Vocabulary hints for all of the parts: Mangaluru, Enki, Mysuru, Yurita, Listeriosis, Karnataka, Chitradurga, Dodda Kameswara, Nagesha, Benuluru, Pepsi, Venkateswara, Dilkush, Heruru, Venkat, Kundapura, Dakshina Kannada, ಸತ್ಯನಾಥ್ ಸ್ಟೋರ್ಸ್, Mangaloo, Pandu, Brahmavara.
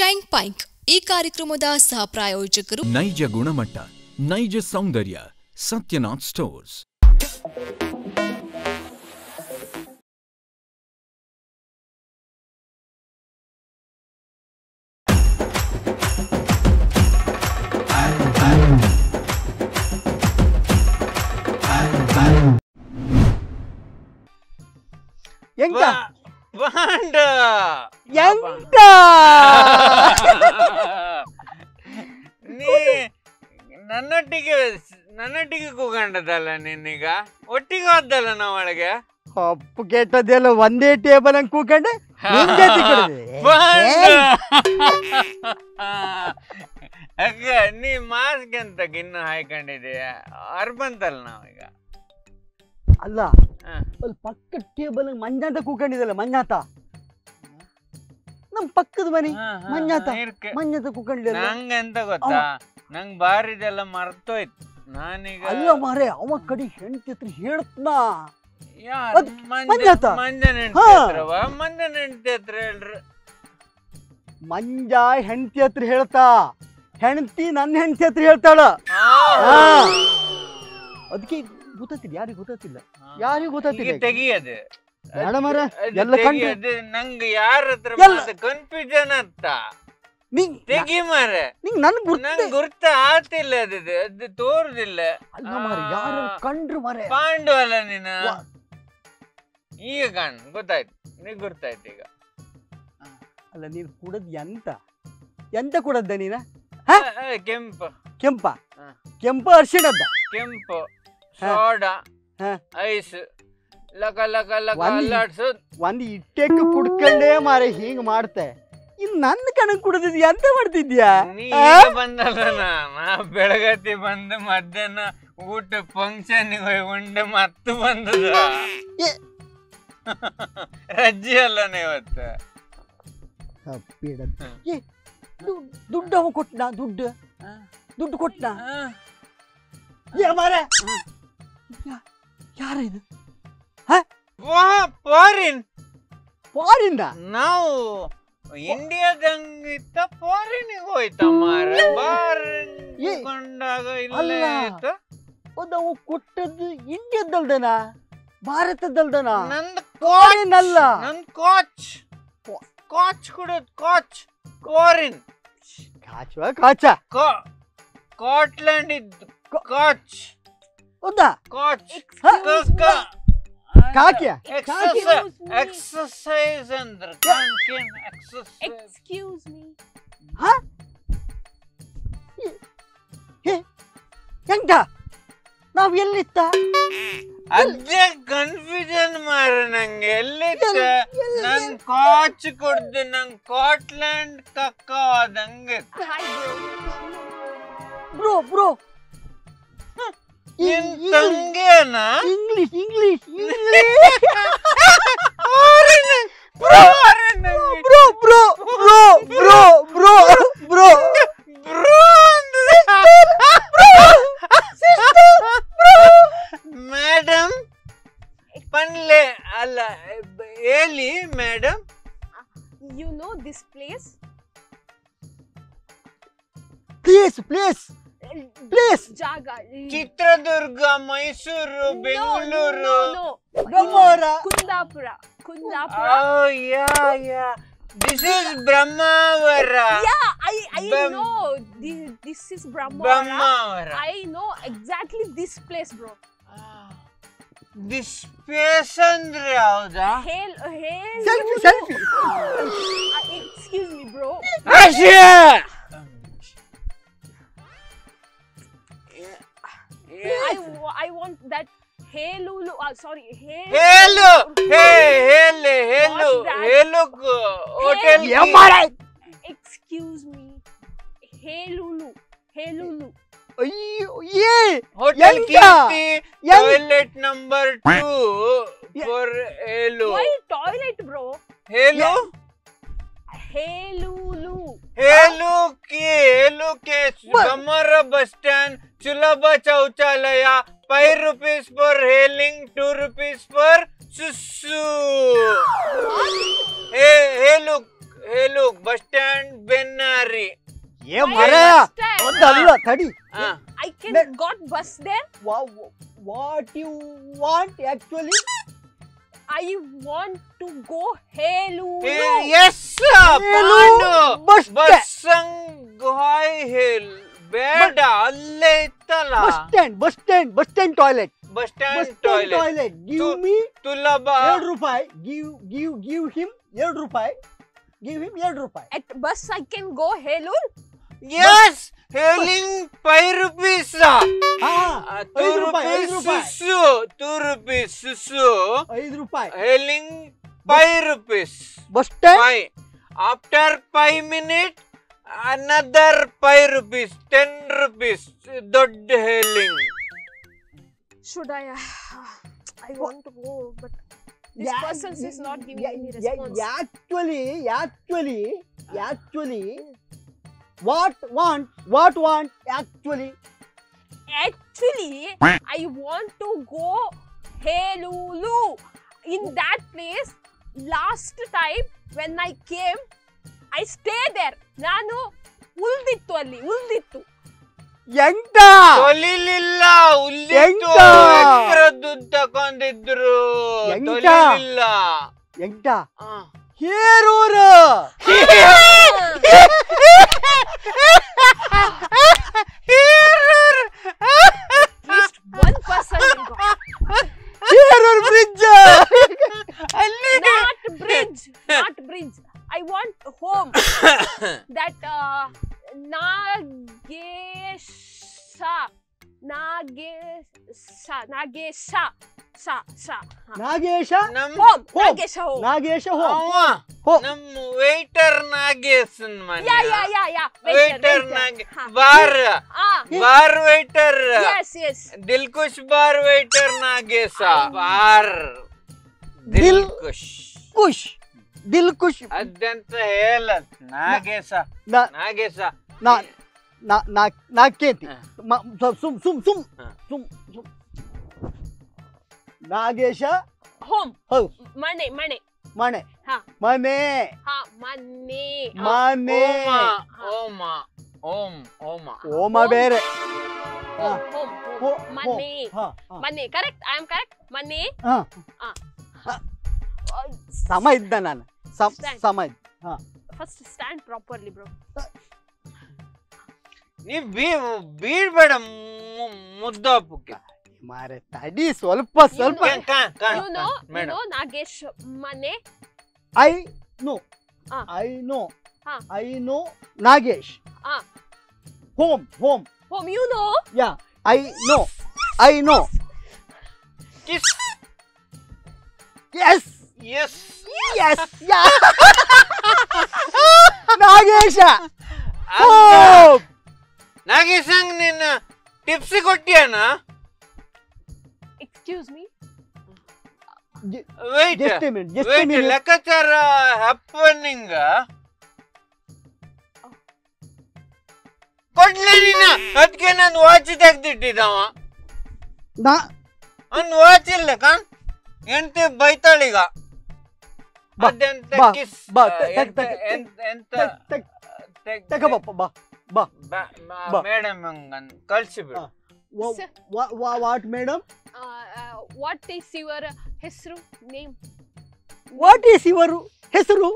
ಚೈಂಕ್ ಪೈಂಕ್ ಈ ಕಾರ್ಯಕ್ರಮದ ಸಹ ಪ್ರಾಯೋಜಕರು ನೈಜ ಗುಣಮಟ್ಟ, ನೈಜ ಸೌಂದರ್ಯ, ಸತ್ಯನಾಥ್ ಸ್ಟೋರ್ಸ್. ನನ್ನೊಟ್ಟಿಗೆ ಕೂಗಂಡದಲ್ಲ ನಿನ್ನೀಗ ಒಟ್ಟಿಗೆ ಹೋದಲ್ಲ ನಾವೊಳಗೆ ಕಪ್ಪು ಕೆಟ್ಟದೆಲ್ಲ ಒಂದೇ ಟೇಬಲ್ ಹಂಗೆ ಕೂಗಂಡೆ ಅಕ್ಕ ನೀ ಮಾಸ್ಕ್ ಅಂತ ಇನ್ನು ಹಾಕೊಂಡಿದೀಯ ಅರ್ಬಂತಲ್ಲ ನಾವೀಗ ಅಲ್ಲ ಅಲ್ಲಿ ಪಕ್ಕ ಟೇಬಲ್ ಮಂಜಾತ ಕೂಕೊಂಡಿದಲ್ಲ ಮಂಜಾತ ನಮ್ ಪಕ್ಕದ ಮನೆ ಮಂಜಾತ ಮಂಜಾತ ಕೂಕೊಂಡಿಲ್ಲ ಹಂಗಂತ ಗೊತ್ತಾ ನಂಗೆ ಬಾರಿದೆಲ್ಲ ಮರ್ತೋಯ್ತು ನಾನೀಗ ಅಲ್ಲ ಮಾರೇ ಅವ ಕಡೆ ಹೆಂಡತಿ ಹತ್ರ ಹೇಳ್ತನ ಮಂಜನ ಹೆಂಡತಿ ಹತ್ರ ಹೇಳ್ರಿ ಮಂಜ ಹೆಂಡತಿ ಹತ್ರ ಹೇಳ್ತಾ ಹೆಂಡತಿ ನನ್ನ ಹೆಂಡತಿ ಹತ್ರ ಹೇಳ್ತಾಳ ಅದಕ್ಕೆ ಗೊತ್ತಿಲ್ಲ ಯಾರಿಗೂ ಗೊತ್ತಿಲ್ಲ ಯಾರಿಗೂ ಗೊತ್ತಿಲ್ಲ ತೆಗಿಯದೆ ನಂಗೆ ಯಾರ ಹತ್ರ ಕನ್ಫ್ಯೂಷನ್ ಅಂತ ತೆಗಿ ಮಾರೆ ಗುರ್ತ ಆತಿಲ್ಲ ಅದು ತೋರ್ದಿಲ್ಲ ಕಂಡ್ರು ಮಾರೆ ಪಾಂಡು ಅಲ್ಲ ನೀನು ಈಗ ಕಾಣ್ ಗೊತ್ತಾಯ್ತು ನಿಂಗೆ ಗುರ್ತಾಯ್ತು ಈಗ ಅಲ್ಲ ನೀನ್ ಕುಡದ್ ಎಂತ ಕುಡದ್ದ ನೀನ ಕೆಂಪ ಕೆಂಪ ಕೆಂಪ ಅರ್ಶಿಣದ್ದ ಕೆಂಪು ಸೋಡಾ ಐಸ್ ಲಕ ಲಕ ಲಕ ಅಲ್ಲಾಡ್ಸೋದ್ ಒಂದ್ ಇಟ್ಟೆಕ್ ಕುಡ್ಕೊಂಡೇ ಮಾರೆ ಹಿಂಗ್ ಮಾಡ್ತೆ ಇನ್ ನನ್ನ ಕಣಕ್ ಕುಡ್ದಿದ್ಯಾ ಅಂತ ಮಾಡ್ತಿದ್ಯಾ ಬಂದಲ್ಲ ನಾ ಬೆಳಗತಿ ಬಂದು ಮಧ್ಯಾಹ್ನ ಊಟ ಫಂಕ್ಷನ್ ಉಂಡೆ ಮತ್ತೆ ಬಂದದ ರಜ್ಜಿ ಅಲ್ಲ ಇವತ್ತು ದುಡ್ಡು ಅವ ಕೊಟ್ನ ದುಡ್ಡು ದುಡ್ಡು ಕೊಟ್ನ ಯಾರ ಇದು ನಾವು ಇಂಡಿಯಾದಂಗಿತ್ತ ಫಾರಿನಿಗೆ ಹೋಯ್ತು ಅದವು ಕೊಟ್ಟದ್ದು ಇಂಡಿಯಾದಲ್ದನ ಭಾರತದಲ್ದನ ನಂದು ಫಾರಿನ್ ಅಲ್ಲ ನಂದು ಕಾಚ್ ಕಾಚ್ ಕೊಡೋದು ಕಾಚ್ ಫಾರಿನ್ ಕಾಚ ಕಾಚ ಸ್ಕಾಟ್ಲೆಂಡ್ ಇದ್ದು ಕಾಚ್ ಹೌದಾ ಕಾಚ್ Exercise and Excuse me. Huh? Hey, Yanda. Now yellita. Adhe confusion mare nange yellita. Nan coach kodde nan Scotland kakka adange. Bro. Madam ಪನ್ಲೆ ಅಲ್ಲ ಹೇಳಿ madam you know this place place Please. Jaga. Chitradurga, Mysuru, Benuluru. No. Brahmavara. Kundapura. Oh yeah. This is Brahmavara. Yeah, I know. This is Brahmavara. I know exactly this place, bro. This place andre hauda? Hail. Selfie. Excuse me, bro. Ashya. I want that hello. Sorry, hello. Hello. Hotel. Yamara. Excuse me. Hello. Ayyo, ye. Hotel key. Toilet number 2 for hello. Why toilet, bro? Hello. Hello, Gamara bus stand. Chulaba Chauchalaya, 5 rupees for hailing, 2 rupees for susu. Hey, look, Hey look, bus stand Benari. Yeah, Mara. I can got bus there. Wow, what you want actually? I want to go Heluru. Hey, yes, Pandu. Bus stand Goy Hill. Beda alle tala. Bus stand toilet. Bus stand toilet. Give me. Tulaba. 8 rupees. Give him 8 rupees. Give him 8 rupees. At bus I can go Helur? Yes! Hailing 5 rupees. 2 rupees susu. 5 rupees. Hailing 5 rupees. Bus stand? 5. After 5 minutes, another 5 rupees. 10 rupees. Dod hailing. Should I? I want to go, but... This person is not giving any response. Actually, what want, actually? Actually, I want to go Heluru. In that place, last time when I came, I stay there. Nanu uldittu alli, uldittu. Yenta! Tolililla, ullittu, extra duddu takondidru. Tolililla. Yenta? Heruru! Herur! At least one person got. Herur bridge! Not bridge. I want home. That Nagesha home. Nam waiter Nagesha man. Yeah. Waiter. Bar waiter. Yes. Dilkush bar waiter Nagesha. Bar. Dilkush. Adanta helat Nagesha. Nagesha. Naketi. Sum. Nagesha. Home. Mane. Mane. Oma bere. Home. Mane. Correct? I am correct? Mane. Samaid. First stand properly, bro. You beat madam mudda pukke. Mare tadi solpa. You know Nagesh mane. I know Nagesh. Home. Home you know? Yeah, I know. Kiss. Yes. Nagesha. Home. Nagesang nina tipsi kottiya na? Excuse me? Wait. Just a minute. Lakachara happening. Kodle nina. Adke nan watch tagdittidava. Na? An watch illa kan? Ente baitaliga. Adente kiss. Ba. Madam, Kalsibu. What, madam? What is your Hesru name? Hesru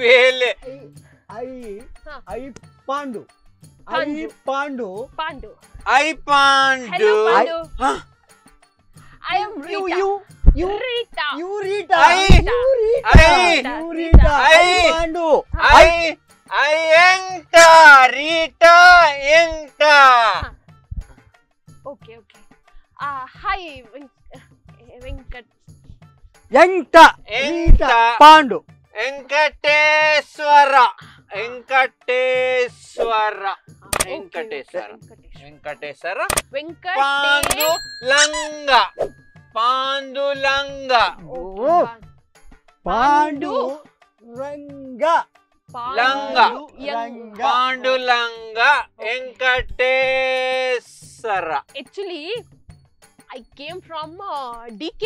Bele. I Pandu. I Pandu. Hello, Pandu. I am Rita. Rita. Okay. Hi, Venkat. Rita. Pandu. Venkateswara. Pandu Langa. Oh. Pandu Langa. Pandu Langa. Venkateswara. Actually, I came from DK.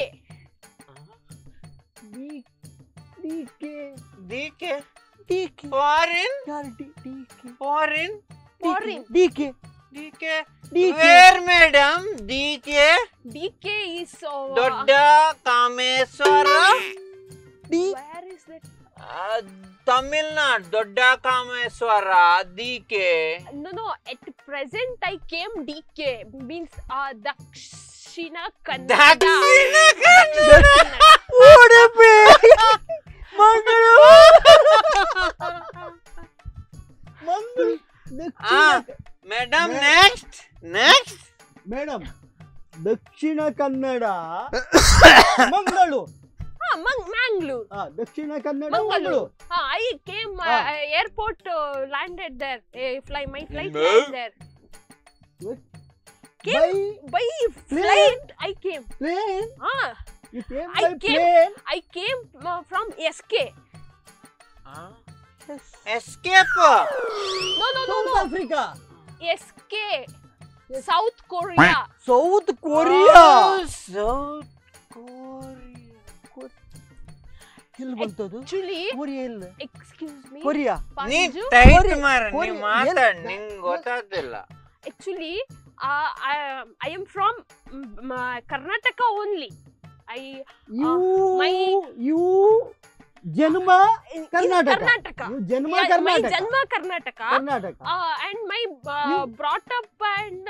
DK. DK. Foreign? DK. Foreign? Foreign. DK. DK. DK. Where, madam? DK? DK is over. Dodda Kameswara. DK. Where is that? Tamil Nadu. Dodda Kameswara. DK. No. At present, I came DK. Means Dakshina Kannada. Dakshina Kannada. What a bitch! Mangaloo! Madam, next! Next! Madam, Dakshina Kannada, Mangaloo! Mangaloo! Dakshina Kannada, Mangaloo! I came, airport landed there. My flight landed there. What? By flight, I came. Plane? You came by plane? I came from SK. Huh? Escape? No. South Africa. SK. Yes. South Korea. South Korea. Oh, South Korea. Actually, excuse me. Korea. Pandu. Actually, I am from Karnataka only. My Janma Karnataka. And my brought up and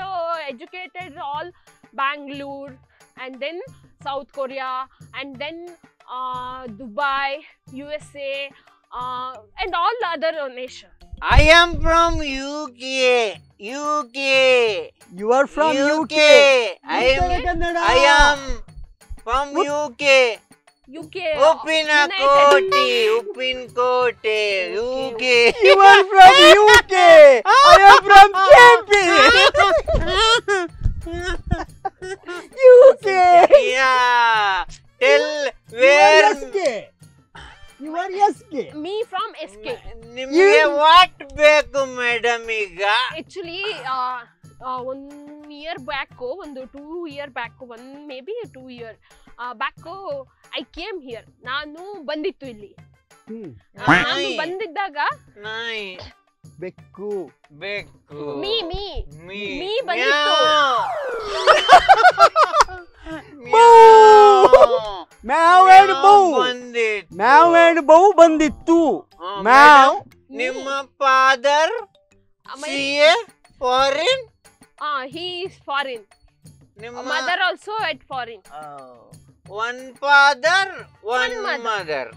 educated all Bangalore and then South Korea and then Dubai, USA and all other nations. I am from UK. UK. You are from UK. I am from UK. UK. Upinkote. UK. You are from UK. I am from KP. UK. Yeah. Tell where. SK. You are SK. Me from SK. You what back, madam? Actually, 1 year back, 2 year back, maybe 2 year back, I came here. Nanu bandittu illi. Nanu bandiddaga. Nai. Bekku. Me bandittu. Meow and boo bandittu. Meow. Nimma father. CA foreign. He is foreign. Mother also at foreign. Oh. One father, one mother.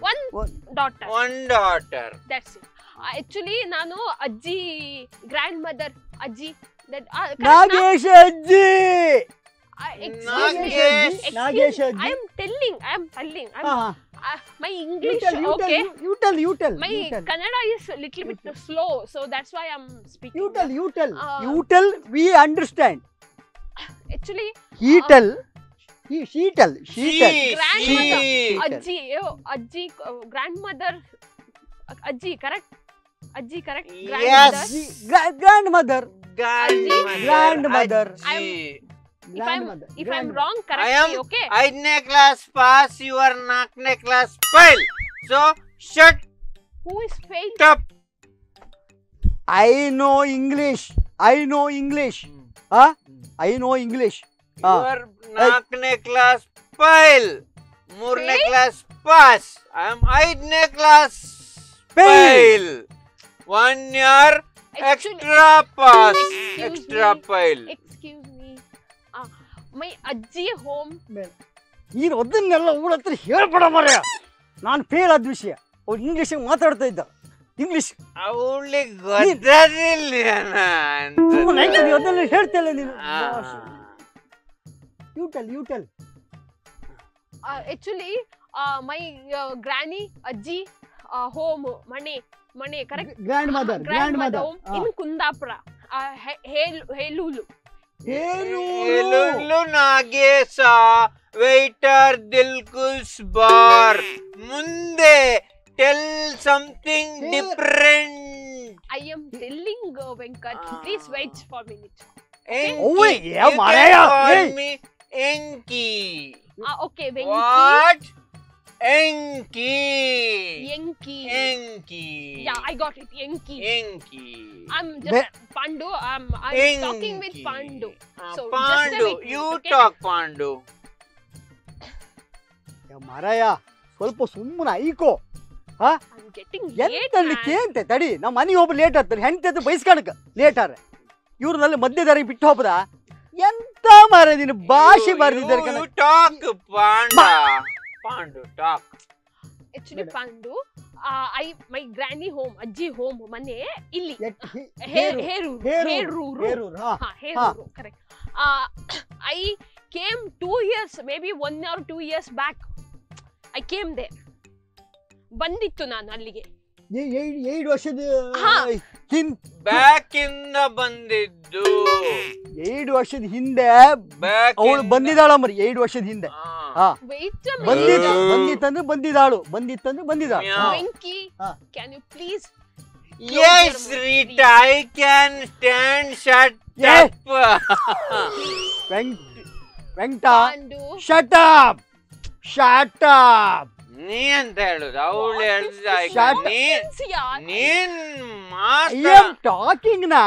One daughter. That's it. Actually, Nano Ajji, grandmother Ajji. That Nagesha Ajji. Nagesha Ajji. I am telling. My English, okay. You tell. My Kannada is a little bit slow, so that's why I'm speaking. You tell. We understand. Actually, he tell. Grandmother, correct? Yes. Grandmother. If I'm wrong, correct me, okay? I ne class pass, you are not ne class fail. So, shut. Who is fail? Stop. I know English. Your nakne class fail. Murne class pass. I am idne class fail. 1 year extra pass. Extra fail. Excuse me. My Ajji home. You are not here for a matter. Not fail at Vishia. Or English and water data. English. I only got that. You tell. Actually, my granny, Ajji, home, Mane, correct? Grandmother. Home in Kundapura. Helulu Nagesha, waiter, Dilkush bar. Munde, tell something different. I am telling Venkat. Please wait for a minute. Okay? Enki. You can call me Enki. Okay, Venki. What? Enki. Enki. Enki. Yeah, I got it. Enki. Enki. I'm just Pandu. I'm talking with Pandu. So Pandu, you talk Pandu. Ya Maraya, ಸ್ವಲ್ಪ ಸುಮ್ಮನೆ ಐಕೋ. Huh? I'm getting late. Yentante tadi na mani hob late atare hentete baiskanaka late are ivrnalle madhya dari bittu hobada enta mare din baashi bardiddare kana talk Pandu talk actually Pandu I my granny home ajji home mane illi Heruru ha Heruru correct I came 2 years maybe 1 or 2 years back I came there ಬಂದಿತ್ತು ನಾನು ಅಲ್ಲಿಗೆ 7 ವರ್ಷದ back ಇಂದ ಬಂದಿದ್ದು 7 ವರ್ಷದ ಹಿಂದೆ ಅವಳು ಬಂದಿದಾಳು ಮರಿ 7 ವರ್ಷದ ಹಿಂದೆ ಬಂದಿತ್ತಂದ್ರೆ ಬಂದಿದಾಳು Venky can you please yes Rita I can stand shut up Venkta shut up Nien tells how let's like Nien master. I am talking na.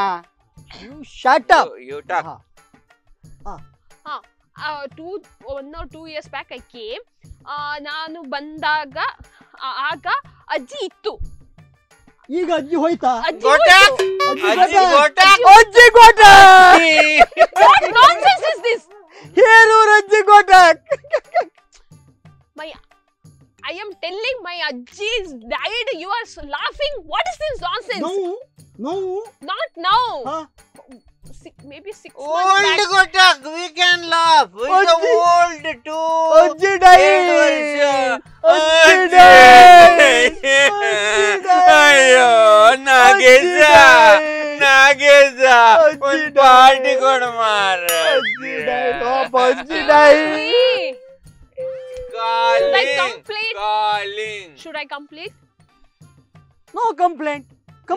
You shut up. You talk. 1 or 2 years back I came. Nanu bandaga aga ajji ittu. Iga ajji hoyta. Ajji gotak. What nonsense is this? Here ajji gotak. Maya. I am telling my ajji's died. You are laughing. What is this nonsense? No. Not now. Huh? Maybe 6 months back. Old Kotak, we can laugh. It's the old too. Ajji died. Ayyo, Nagesha. Ajji died. Ajji died. Should I complain? Should I complain? No complaint. No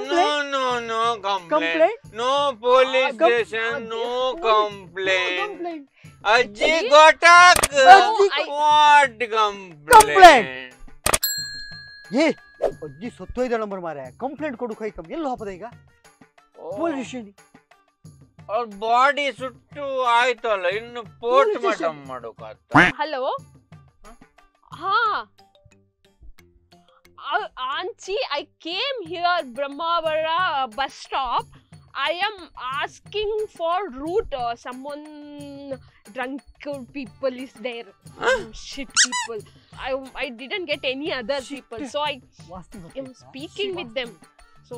complaint. No police station. No complaint. Ajji Kotak. What complaint? Ye. Ajji sattoy da number mara hai. Complaint kodu khai kam. Yello hapa dega. Police station. Or body suttu aitala. Innu port matam madu katta. Hello. Auntie, I came here Brahmavara bus stop. I am asking for route. Someone drunk people is there. Shit people. I didn't get any other shit people, so I am speaking with them. So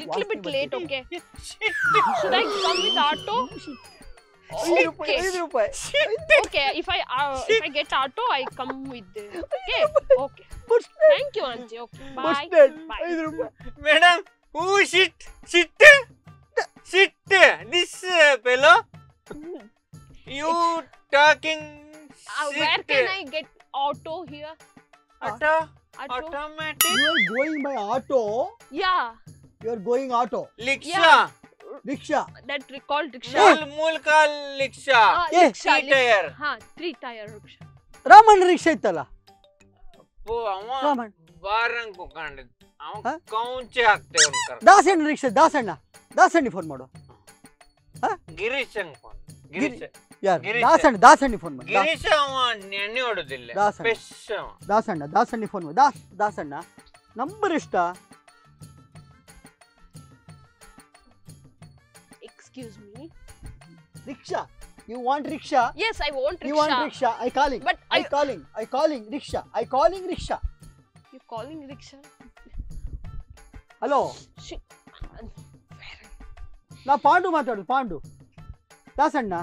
little bit late, okay? Should I come with auto? Okay, if I get auto, I come with this. Okay. Thank you, Auntie. Okay, bye. Madam, who shit? This fellow? You talking shit. Where can I get auto here? Auto? Automatic? You are going by auto? Yeah. You are going auto? Liksha. Yeah. Riksha. That called riksha. Mulka riksha. Three-tire. Ha, three-tire riksha. Raman riksha itala. Po, Raman. Barang ko kandid. Avan kaunche akte unkar. Dasani phone mado. Ha? Girishang phone. Girish. Yar. Dasani phone mado. Girish avan nani odu dille. Dasani phone mado. Dasana. Number ishta. Excuse me. Riksha. You want riksha? Yes, I want riksha. You want riksha? I calling riksha. You calling riksha? Hello. Shit. Na Pandu. Dasanna.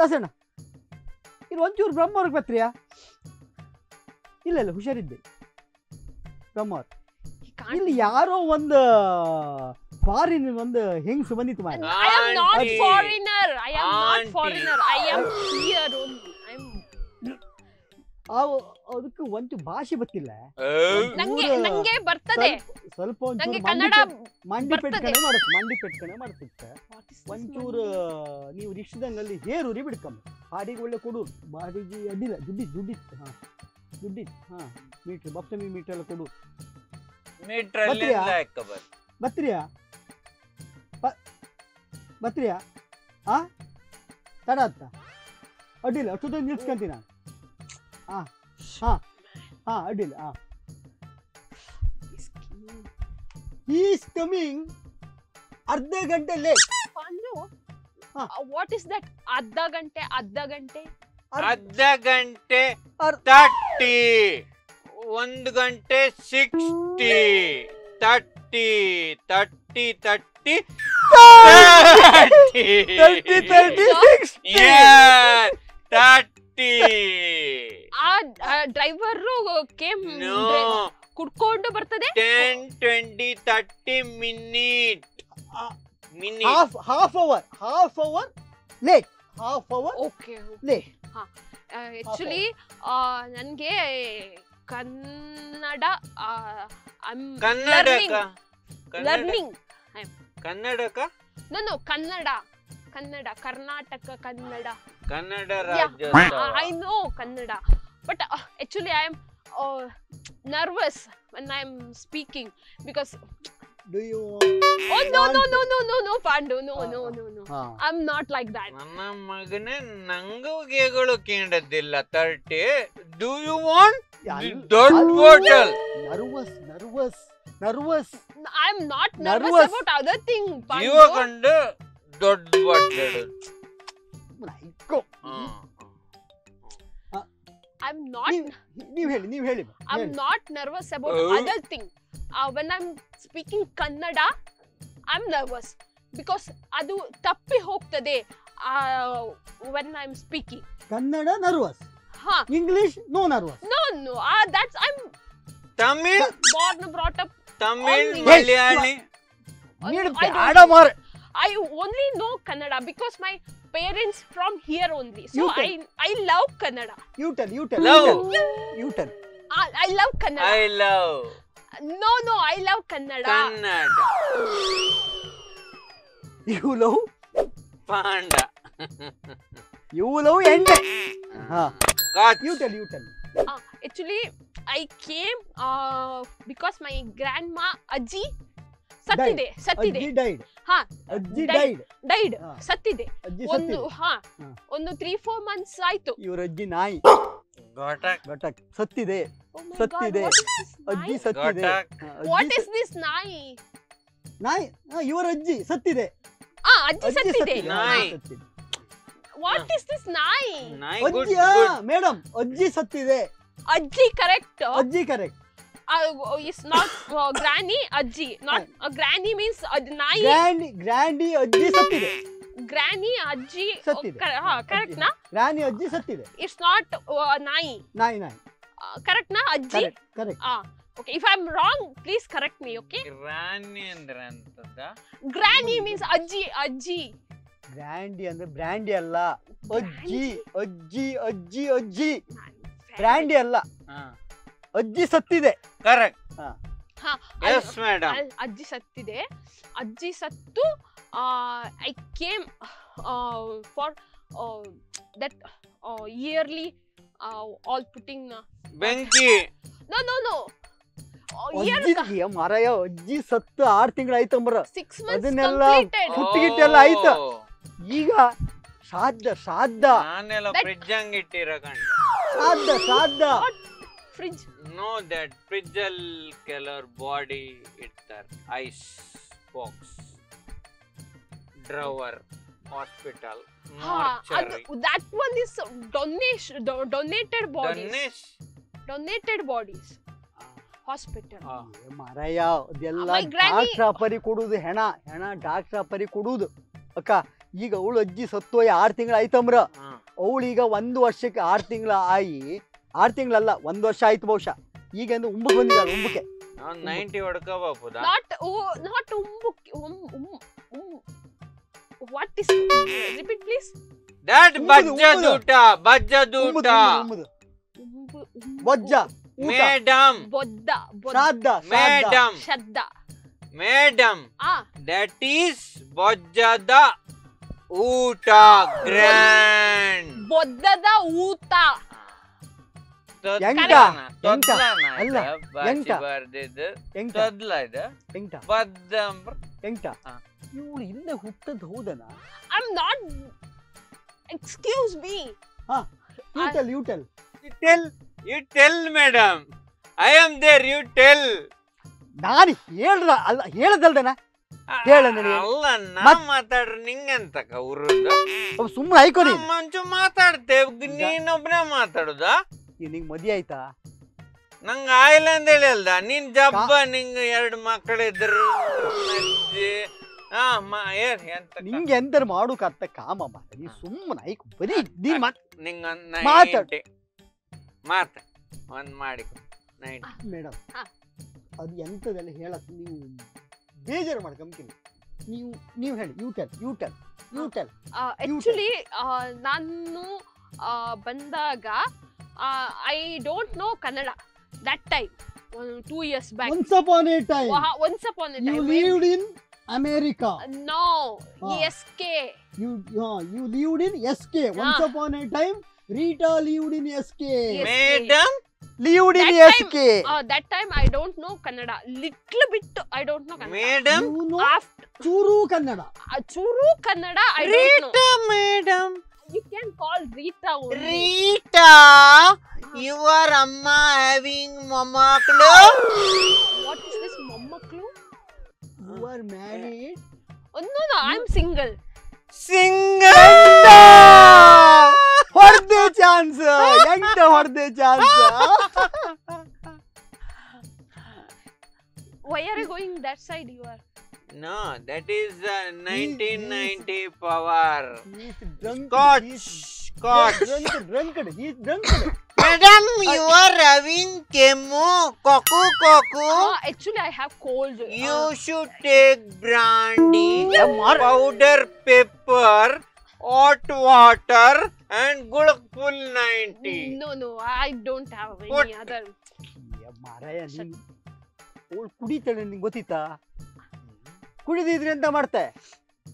Dasanna. Iru onchur Brahmavara batriya. Illa husharidde. Brahmavara. Illi yaro ondu foreigner hengs banditu mara. I am not foreigner. I am here only. I am ಅದಕ್ಕೆ ಒಂದು ಭಾಷೆ ಗೊತ್ತಿಲ್ಲ ನನಗೆ ನನಗೆ ಬರ್ತದೆ ಸ್ವಲ್ಪ ನನಗೆ ಕನ್ನಡ ಮಂಡಿ ಪೆಟ್ಕಣೆ ಮಾಡುತ್ತೆ ಒಂಚೂರು ನೀವು ರಿಕ್ಷಾದಲ್ಲಿ ಹೇರುರಿ ಬಿಡ್ಕಂ ಬಾಡಿಗೆ ಒಳ್ಳೆ ಕೊಡು ಬಾಡಿಗೆ ಅಡ್ಡಿಲ್ಲ ದುಡ್ಡಿತ್ತು ಹಾ ಮೀಟರ್ ಬಪ್ತಮಿ ಮೀಟರ್ ಕೊಡು ಮೀಟರ್ ಅಲ್ಲಿ ಲಾಯಕ ಬತ್ರಿಯಾ ಆ ತಡ ಅತ್ತ ಅಡ್ಡಿಲ್ಲ ಅಷ್ಟೊಂದು ನಿಲ್ಸ್ಕೊಂತೀನಿ ನಾನು ಹಾ ಹಾ ಹಾ ಅಡ್ಡಿಲ್ಲ ಹಾ ಈಸ್ ಕಮಿಂಗ್ ಅರ್ಧ ಗಂಟೆ late Pandu what is that ಅರ್ಧ ಗಂಟೆ 30 1 ಗಂಟೆ 60 30 36 yeah 30 driver came kudkondu bartade 10 20 30 minute half hour late okay late ha actually nange kannada I'm learning I'm kannadaka no kannada karnataka kannada rajya I know kannada but actually I am nervous when I am speaking because do you oh no Pandu no I am not like that nanna magane nangu gegalu kendadilla 30 do you want that bottle nervous I am not nervous about other thing Pandu you kanda dot bottle go I'm not you heli I'm not nervous about other thing when I'm speaking Kannada I'm nervous because adu tappi hogtade when I'm speaking Kannada nervous ha English no nervous no that's I'm Tamil born and brought up Tamil Malayali need ada mar I only know Kannada because my parents from here only so I love Kannada you tell I love Kannada I love Kannada you love Panda you love ende ha you tell actually I came because my grandma Aji ಸತ್ತಿದೆ died ಸತ್ತಿದೆ ಒಂದು ಹಾ ಒಂದು 3-4 months ಆಯ್ತು ಇವರ ಅಜ್ಜಿ ನಾಯಿ ಘಟಕ್ ಸತ್ತಿದೆ ಅಜ್ಜಿ ಸತ್ತಿದೆ ವಾಟ್ ಇಸ್ ದಿಸ್ ನಾಯಿ ಇವರ ಅಜ್ಜಿ ಸತ್ತಿದೆ ಆ ಅಜ್ಜಿ ಸತ್ತಿದೆ ನಾಯಿ ವಾಟ್ ಇಸ್ ದಿಸ್ ನಾಯಿ ಅಜ್ಜಿ ಮೇಡಂ ಅಜ್ಜಿ ಸತ್ತಿದೆ ಅಜ್ಜಿ correct it's not granny ajji not granny means nai granny ajji sattide granny ajji ha correct na granny ajji sattide it's not nai correct na ajji correct okay if I'm wrong please correct me okay granny andre antada granny means ajji grandy andre brandy alla ajji brandy alla ha ಅಜ್ಜಿ ಸತ್ತಿದೆ correct ಹಾ yes madam ಅಜ್ಜಿ ಸತ್ತು I came for that early all putting ಬೆಂಕಿ no ಅಜ್ಜಿಗೆ ಮಾರಾಯ ಅಜ್ಜಿ ಸತ್ತು 6 ತಿಂಗಳು ಆಯ್ತು ಅಂಬ್ರ ಅದನ್ನೆಲ್ಲ ಹುಟ್ಟಿಗಿಟ್ಟೆಲ್ಲ ಆಯ್ತು ಈಗ ಶ್ರಾದ್ದ ನಾನೆಲ್ಲ ಫ್ರಿಡ್ಜ್ ಹಂಗೆ ಇಟ್ಟಿರೋ ಕಂಡ ಶ್ರಾದ್ದ fridge no that fridge al color body ittar ice box drawer hospital mortuary that one is donated bodies hospital maraya adella doctor pari kodudu hena doctor pari kodudu akka iga avulu ajji sattu 6 ತಿಂಗಳು ಆಯ್ತಂಬ್ರ ಅವಳು ಈಗ 1 ವರ್ಷಕ್ಕೆ 6 ತಿಂಗಳು ಆಯಿ 6 ತಿಂಗಳಲ್ಲ 1 ವರ್ಷ ಆಯ್ತು ಬಹುಶಃ ಈಗ ಅಂದ್ರೆ ಉಂಬಕ್ಕೆ ಬಂದಿದ್ದಾಳೆ ಉಂಬಕ್ಕೆ ನಾನು 90 ಹೊಡ್ಕೋಬಹುದು ನಾಟ್ ಉಂಬಕ್ಕೆ what is repeat please that ಬಜ್ಜದೂಟ Bodja. Madam. Bodda. Shadda. Madam. Shadda. Madam. Ah. That is Bodjada Uta Grand. Bodjada Uta. Yenta. Yenta. Alla. Yenta. Yenta. Yenta. Badam. Yenta. You in the huttad hodana. I'm not. Excuse me. Ah. You tell. You tell. You tell. You tell, madam. I am there. You tell. Nani, helra, alla, helladalde na. Hella nani. Alla, na matar ningantaka uruda. Ab summa hai kori. Manchu matarte, nin obne mataruda. Ye ning madhi aita. Nang island helda, nin jabba ning yerd makade der. Ah, ma ayer yanta. Ning yender maru katta kama ma. Ye summa hai ko. Bari din mat. Ningan na. Matar. Matar. On marik. Night. Madam. That's what I'm saying. You tell, you tell, you tell. Actually, I don't know Kannada. That time, 2 years back. Once upon a time. Once upon a time. You lived in America. No, SK. You lived in SK. Once upon a time, Rita lived in SK. Madam? Lived in SK. That time I don't know Kannada. Little bit I don't know Kannada. Madam, you know Churu Kannada. Churu Kannada I don't know. Rita madam. You can call Rita only. Rita, your amma having mama clue. What is this mama clue? You are married? Oh, no, I am single. Single! Horde chance! Yenta horde chance! Why are you going that side you are? No, that is 1990 power. Scotch! He's drunk. Madam, you are having chemo. Koku, koku. Actually, I have cold. You should take brandy, powder pepper, hot water and good full 90. No, I don't have any other. Maraya, old kuditale ninge gottita. Kudididre anta martare.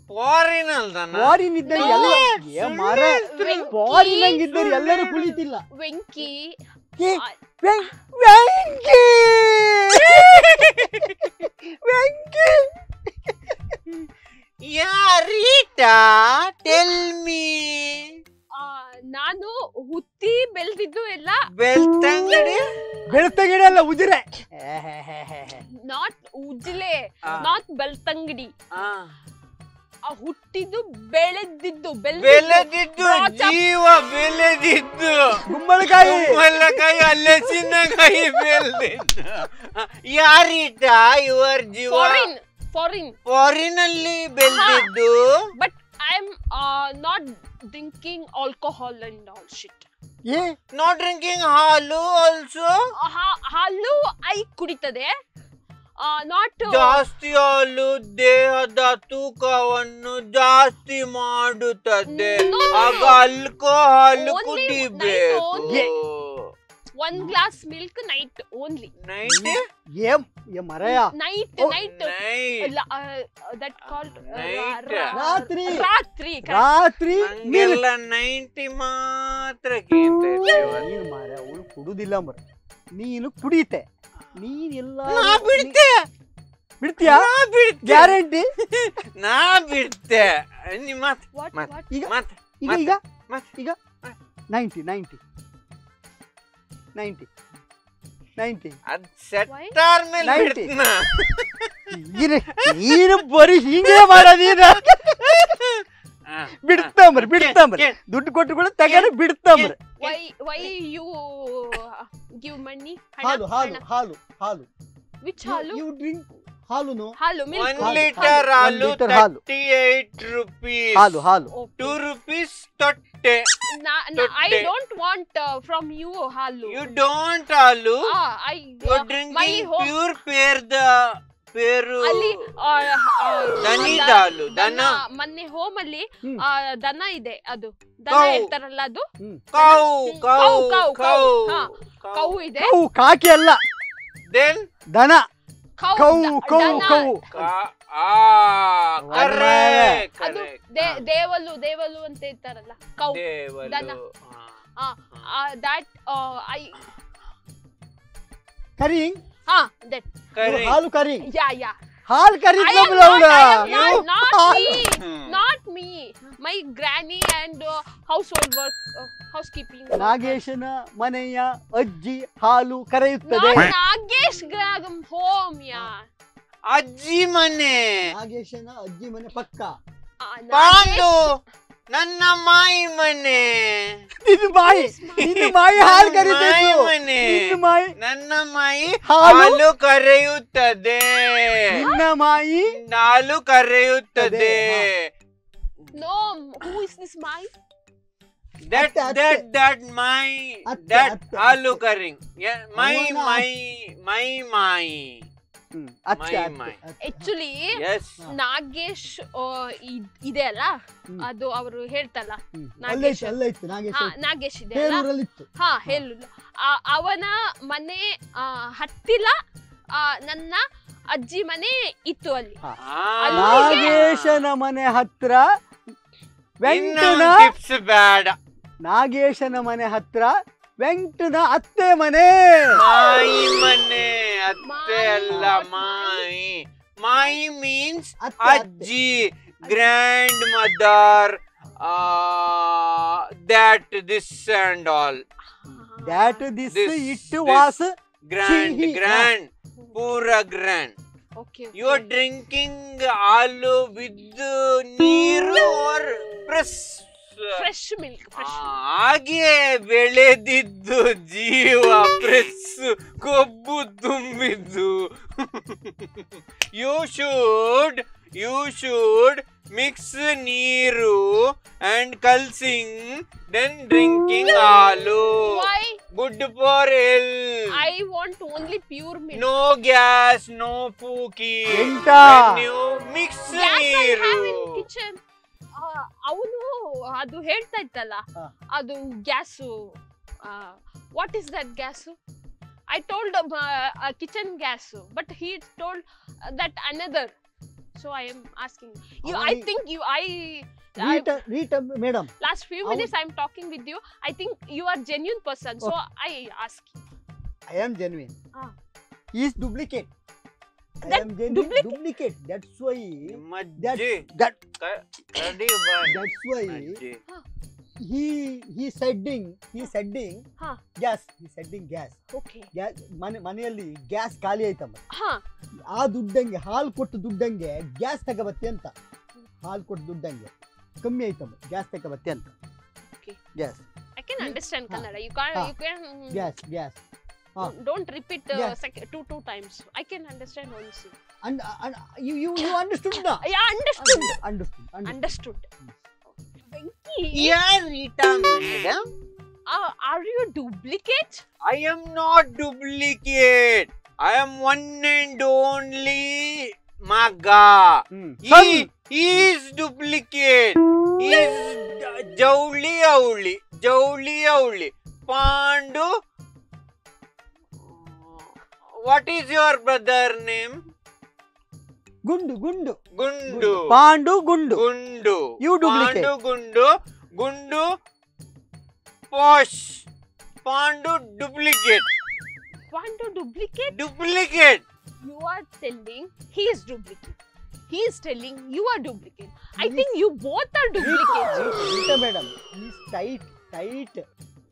Foreign aldana. Foreign iddare ella. Ye maraya. Foreign anga iddare ellaru kulitilla. Venki. Venki. Venki. Yeah, Rita, tell me. Nanu hutti beltiddu ella. Beltangade? Beltangade alla ujile. Not ujile, not beltangadi. ಹುಟ್ಟಿದ್ದು ಬೆಳೆದಿದ್ದು ಬೆಳೆದಿದ್ದು ಜೀವ ಬೆಳೆದಿದ್ದು ಕುಂಬಳಕಾಯಿ ಹಲಸಿನಕಾಯಿ ಬೆಳೆದಿದ್ದು ಯಾರೀಟ your ಜೀವ foreign ಅಲ್ಲಿ ಬೆಳೆದಿದ್ದು but I am not drinking alcohol and all shit. Yeah, not drinking halu also. Halu I ಕುಡಿತದೆ. Not ಜಾಸ್ತಿ ಹಾಲು ದೇಹದ ತೂಕವನ್ನು ಜಾಸ್ತಿ ಮಾಡುತ್ತದೆ. ಆಗ ಆಲ್ಕೋಹಾಲ್ ಕುಡಿಬೇಕು. One glass milk night only. Night? Yeah, Maraya. Night. That called night. Ratri. Nangella 90 ಮಾತ್ರ ಕೇಳ್ತೇವೆ. ನೀನು ಮಾರೇ ಅವಳು ಕುಡುದಿಲ್ಲ ಮರ. ನೀನು ಕುಡಿತೆ. ನಾ ಬಿಡ್ತೆ. ಬಿಡ್ತೀಯಾ? ನಾ ಬಿಡ್ತೆ. ಗ್ಯಾರಂಟಿ? ನಾ ಬಿಡ್ತೆ. ನೀ ಮಾತ್. ಈಗ 90. ಅದ್ ಸೆಟ್ಟಾರ್ ಮೇಲೆ ಬಿಡ್ತನ. ನೀನು ಬರೀ ಹಿಂಗೆ ಮಾಡೋದೀನ. ಬಿಡ್ತಾಮ್ರಿ. ದುಡ್ಡು ಕೊಟ್ಟುಗಳು ತಗೊಂಡು ಬಿಡ್ತಾಮ್ರಿ. Why you give money? Halu. Which halu? You drink halu, no? Halu, milk. 1 liter halu, 38 rupees. Halu. Okay. 2 rupees totte. No, I don't want from you halu. You don't halu? You're drinking pure peru. Ali, Danida halu. Dana. Manne home alli dana ide. Adu. Dana irtaralla adu. Cow. cow ಇದೆ. Cow ಕಾಕಿ ಅಲ್ಲ. Then ದನ. Cow cow cow. ಆ correct. ಅದು ದೇವಲು ದೇವಲು ಅಂತ ಇರ್ತಾರಲ್ಲ. Cow ದನ. That I carrying. Huh, that. Carrying. Halu carrying. Yeah, yeah. Hal carrying. Not me. My granny and household work, housekeeping. Nageshana maneya ajji halu karayuttade. Nagesh gragam home ya. Ajji mane. Nageshana ajji mane pakka. Pandu. ನನ್ನ ಮಾಯಿ ಮನೆ ಇದು ಮಾಯಿ ಹಾಲು ಕರೆಯುತ್ತದೆ ನನ್ನ ಮಾಯಿ ಹಾಲು ಕರೆಯುತ್ತದೆ ನಿನ್ನ ಮಾಯಿ ಹಾಲು ಕರೆಯುತ್ತದೆ ನೋ ಹೂ ಇಸ್ ದಿಸ್ ಮಾಯಿ that my that ಹಾಲು ಕರೆಂಗ್ my ಆಕ್ಚುಲಿ ನಾಗೇಶ್ ಇದೆ ಅಲ್ಲ ಅದು ಅವರು ಹೇಳ್ತಲ್ಲ ನಾಗೇಶ್ ಇದೆ ಅವನ ಮನೆ ಹತ್ತಿಲ್ಲ ನನ್ನ ಅಜ್ಜಿ ಮನೆ ಇತ್ತು ಅಲ್ಲಿ ನಾಗೇಶನ ಮನೆ ಹತ್ರ ನಾಗೇಶನ ಮನೆ ಹತ್ರ ವೆಂಕಟನ ಅತ್ತೆ ಮನೆ ಮಾಯಿ ಮನೆ ಅತ್ತೆ ಅಲ್ಲ ಮಾಯಿ ಮಾಯಿ ಮೀನ್ಸ್ ಅಜ್ಜಿ grandmother that this and all that this it was grand grand ಪೂರ ಗ್ರ್ಯಾಂಡ್ ಯು ಆರ್ ಡ್ರಿಂಕಿಂಗ್ ಹಾಲು ವಿತ್ ನೀರು ಆರ್ ಪ್ರೆಸ್ ಫ್ರೆಶ್ ಮಿಲ್ಕ್ ಹಾಗೆ ಬೆಳೆದಿದ್ದು ಜೀವ ಪ್ರೆಸ್ ಕೊಬ್ಬು ತುಂಬಿದ್ದು ಯು ಶುಡ್ ಮಿಕ್ಸ್ ನೀರು ಅಂಡ್ ಕಲ್ಸಿಂಗ್ ದೆನ್ ಡ್ರಿಂಕಿಂಗ್ ಹಾಲು good for health I want only pure milk no gas no ಪೂಕಿ ಮಿಕ್ಸ್ ನೀರು ಕಿಚನ್ ಅವನು ಅದು ಹೇಳ್ತಾ ಇತ್ತಲ್ಲ ಅದು gas what is that gas I told kitchen gas but he told that another so I am asking you I think you I madam last few minutes I am talking with you I think you are genuine person so I ask I am genuine he is duplicate duplicate that's why he said gas okay gas ಮನೆಯಲ್ಲಿ gas ಖಾಲಿ ಆಯ್ತಮ್ಮ ಆ ದುಡ್ಡಂಗೆ ಹಾಲು ಕೊಟ್ಟು ದುಡ್ಡಂಗೆ gas ತಗೋಬತ್ತೆ ಅಂತ ಹಾಲು ಕೊಟ್ಟು ದುಡ್ಡಂಗೆ ಕಮ್ಮಿ ಆಯ್ತಮ್ಮ ಗ್ಯಾಸ್ ತಗೋಬತ್ತೆ ಅಂತ okay yes I can understand Kannada you can yes don't repeat two times I can understand also and you understood na yeah understood Enki yeah Rita madam are you duplicate I am not duplicate I am one and only maga he is duplicate he is jowli Pandu What is your brother name? Gundu. Pandu Gundu. You duplicate. Pandu Gundu. Posh. Pandu duplicate. Pandu duplicate? Duplicate. You are telling he is duplicate. He is telling you are duplicate. I think you both are duplicates. Rita madam, he is tight.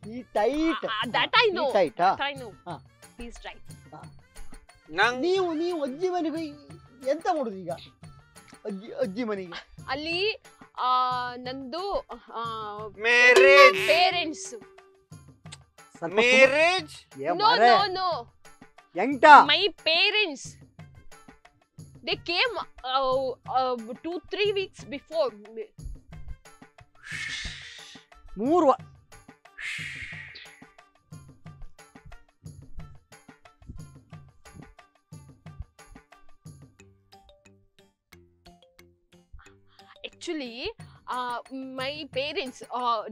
He tight. That I know. Tight, huh? That I know. He is right. ನೀವು ಅಜ್ಜಿ ಮನೆಗೆ ಎಂತ ಮಾಡುದು ಈಗ ಅಜ್ಜಿ ಮನೆಗೆ ಅಲ್ಲಿ ನಂದು parents marriage my parents they came 2-3 weeks before 3 Actually, my parents,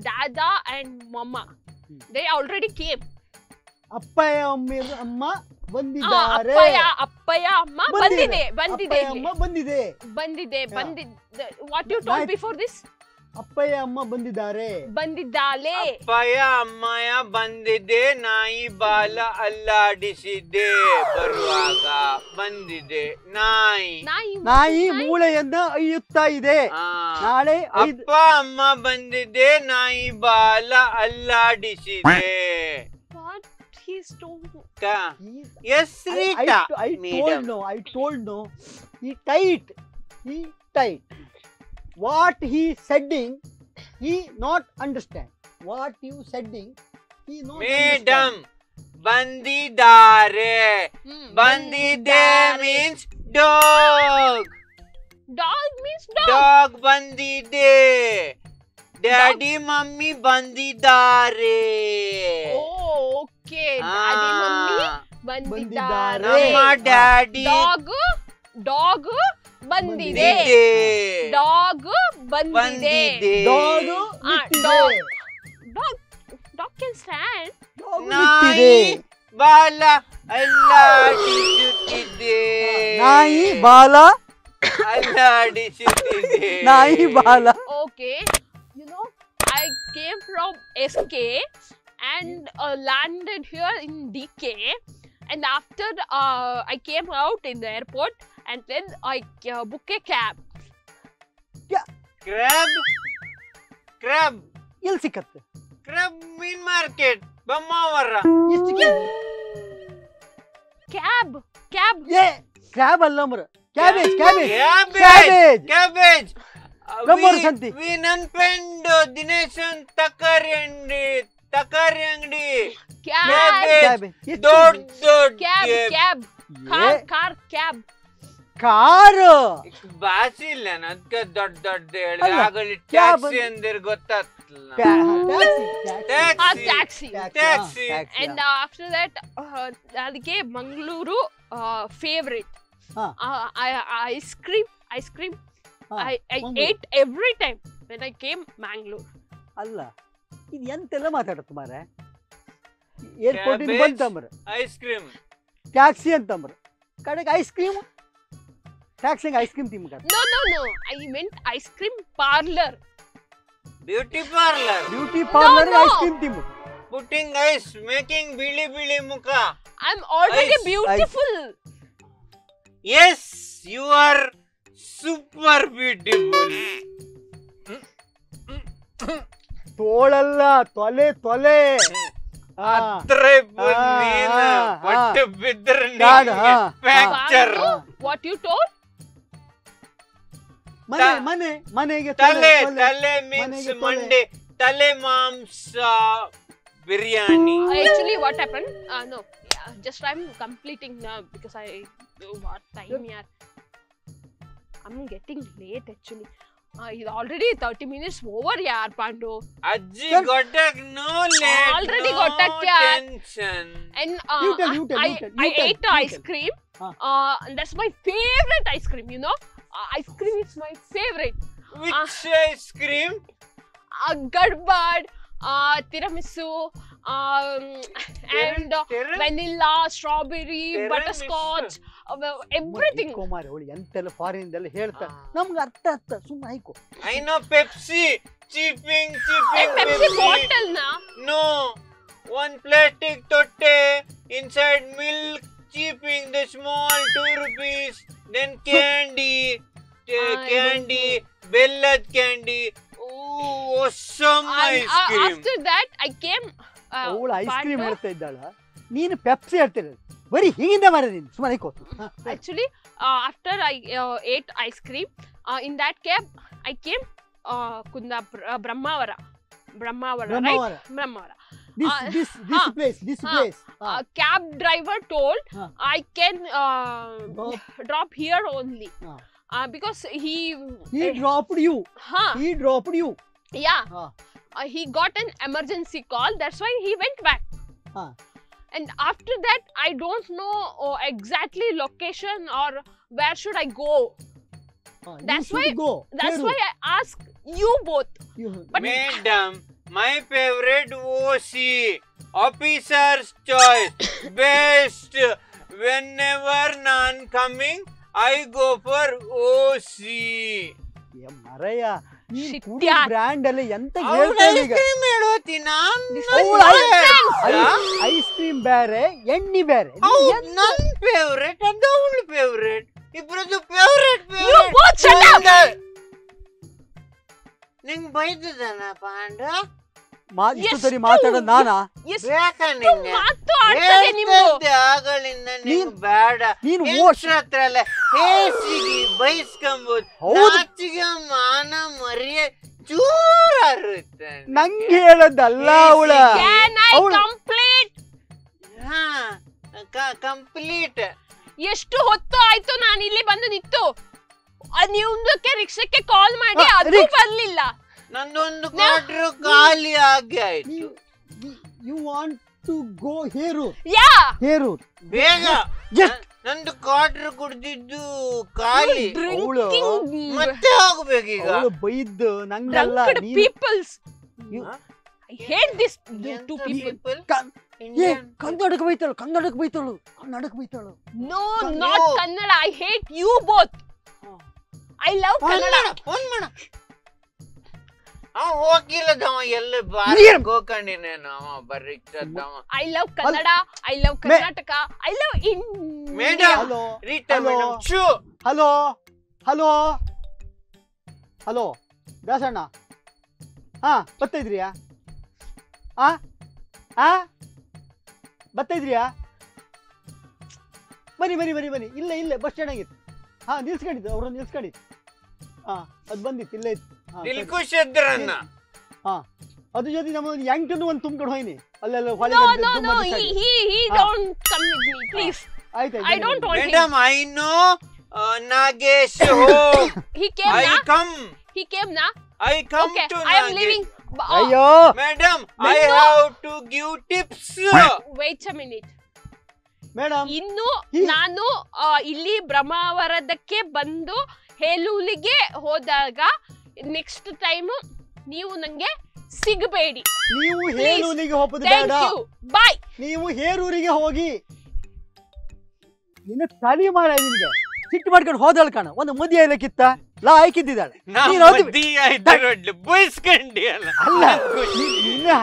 Dada and Mama, they already came. ಅಪ್ಪಯ್ಯ ಅಮ್ಮ ಬಂದಿದ್ದಾರೆ. ಅಪ್ಪಯ್ಯ ಅಮ್ಮ ಬಂದಿದೆ ಬಂದಿದೆ ಅಮ್ಮ ಬಂದಿದೆ ಬಂದಿದೆ ಬಂದಿದೆ. What you told before this? ಅಪ್ಪಯ್ಯ ಅಮ್ಮ ಬಂದಿದ್ದಾರೆ ಬಂದಿದ್ದಾಳೆ. ಅಪ್ಪಯ್ಯ ಅಮ್ಮಯ್ಯ ಬಂದಿದೆ, ನಾಯಿ ಬಾಲ ಅಲ್ಲಾಡಿಸಿದೆ, ಬರುವಾಗ ಬಂದಿದೆ ನಾಯಿ. ನಾಯಿ ಮೂಳೆಯನ್ನ ಅಯ್ಯುತ್ತಾ ಇದೆ. ನಾಳೆ ಅಪ್ಪ ಅಮ್ಮ ಬಂದಿದೆ, ನಾಯಿ ಬಾಲ ಅಲ್ಲಾಡಿಸಿದೆ. Yes, Rita. I told no. He tight. What he saiding, he not understand. What you saiding, he not understand. Madam, bandidare. Bandide means dog. Dog means dog. Dog bandide. Daddy, dog. Mummy bandidare. Oh, okay. Daddy, mummy, bandidare. Amma, daddy. Dog, bandide. Dog, bandide. Dog can stand. Nahi, bala, alladisutide. Nahi, bala, alladisutide. Nahi, bala. Okay, you know, I came from SK. And landed here in DK, and after I came out in the airport, and then I booked a cab. Yeah. Crab. Ilsikatte. Crab mean market. Brahmavara. Cab. Yeah. Crab allamra. Cabbage. We nanpendu Dineshan takarendi. Takarangdi. Cab. Dod. Cab. Car. Car. Basila nadka dod. Agalit taxi andir gottattla. Taxi. And after that, adike Mangaluru favorite. Ice cream. I ate every time when I came Mangalore. Allah. This is the airport. Cabbage, ice cream. Taxi and ice cream. No. I meant ice cream parlor. Beauty parlor no. Ice cream team. Putting ice, making bili mukha. I'm already ice. Beautiful. Ice. Yes, you are super beautiful. ತೊಳೆ ಅತ್ರೆ ನೀನ but ಬಿದ್ರ ನಿಮಗೆ fracture. What you toll? ಮನೆಗೆ ತಲೆ means ಮಂಡೆ, ತಲೆ ಮಾಂಸ biryani. Actually what happen, no just I am completing now because I what time ಯಾರ್, I am getting late actually. He's already 30 minutes over, yaar, Pandu. Ajji got a no leg, already no got a tension. And I ate the ice cream. That's my favorite ice cream, you know. Ice cream is my favorite. Which ice cream? Gadbad, tiramisu, and vanilla, strawberry, Terran butterscotch, everything. I know Pepsi, cheaping. Pepsi bottle na? No, one plastic tote, inside milk, cheaping, the small 2 rupees, then candy, bellad candy. Oh, awesome ice cream. After that, I came. Oh, ice cream harte idala. Neen Pepsi harte idala. Bari hinginda maradin. Sumare ikottu. Actually, after I ate ice cream, in that cab, I came Kundapura, Brahmavara. Brahmavara, right? Brahmavara. This place. Cab driver told, I can drop here only. Because he dropped you. Yeah. He got an emergency call. That's why he went back. And after that, I don't know exactly location or where should I go. That's why I ask you both. Madam, My favorite OC, officer's choice, best. Whenever none coming, I go for OC. Yeah, Maraya. Shit, brand ice cream bare, yenni bare. Oh, none favorite and the only favorite. If you favorite. You both shut up. Ning baididana Panda. Ma, isto sari maatadu nana. Yes. Ninne maattu aadtade nimmu. Agalinda ning bada. Neen oshnatrale. Hesigi baiskambodu. Naachige mana mariye choorarutte. Nange heladalla avula. Can I complete? Ha, complete. Eshtu hottu aitu naan illi bandu nittu. Nivundakke rikshakke call maadi adu barlilla. You want to go here? Yeah! Here! Bega! Yes! Nandu quarter kudiddu kali. Drinking. Matte hogbekiga. Avulu baiddu nangalla. Drunkard peoples. I hate these two people. Indian. Kannadaka baitalu. No, not Kannada. I hate you both. I love Kannada. Pon mana. I love Kannada, I love Karnataka, I love India. Madam, Rita madam, shoo. Hello, Dasana. Batta idriya? Bani. Illa, bus stand agittu. Ha, nilskandiddu, avru nilskandiddu. Ha, adu bandittu, illa ittu. Dilkush Edranna. Ah, adu jodi namu yang tonu one tumkadu hoyni. No, he don't come with me, please. I don't want him. Madam, I know Nagesh. He came na. I come okay, to Nagesh. I am leaving. Madam, I have to give tips. Wait a minute. Madam. Innu nanu illi Brahmavaradake bandu Helulige hodaga. Next time, you nange sigabedi. You hair ulige hoppadu beda. Thank you. Bye. You hair ulige hogi. You ne tali mara idige. Sit markon hodal kana. One madhi ayla kitta. La ay kitti dal. Na madhi ay darodle. Boys kandi ala. Allah. You ne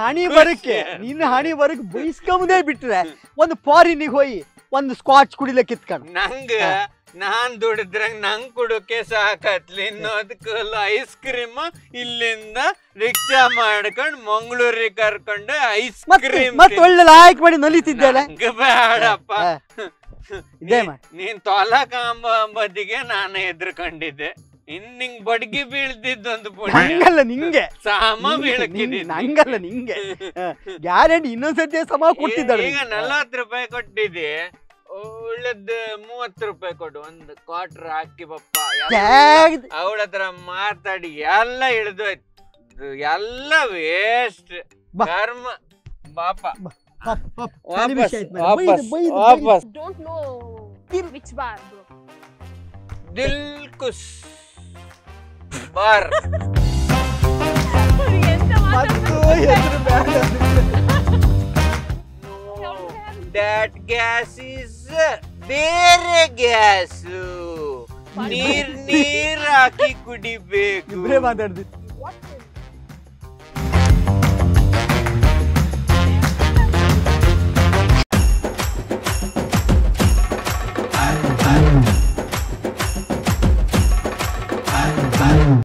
hani barak boys kamude bitre. One foreign hoyi. One scotch kudile kitkan. Nange. Nan dudidrange nange kudokke saakatli innodku ice cream illinda riksha madkonde Mangaluru karkonde ice cream matte olle like madi nolitiddele gebadappa ide ma neen tola kaamba ambadige naan edirkondide inning badgi beeldiddu ondu podi nangalla ninge sama beelkidde nangalla ninge guarantee innonsathe sama kuttidalu iga 40 rupayi kottide. Don't know which bar, bro. Dilkush bar. That gas is bare gas. Near aki kudibeku.